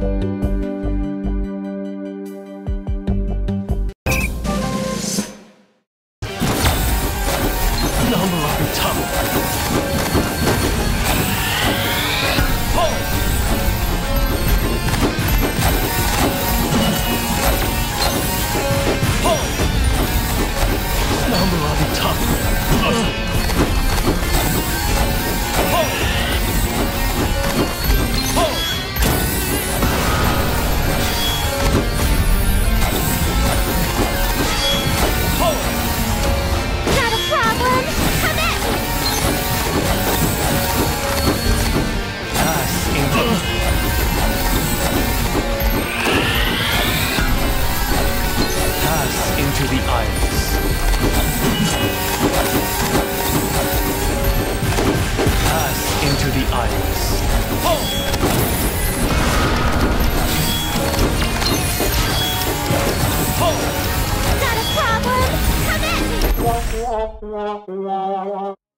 Not a problem. Come in.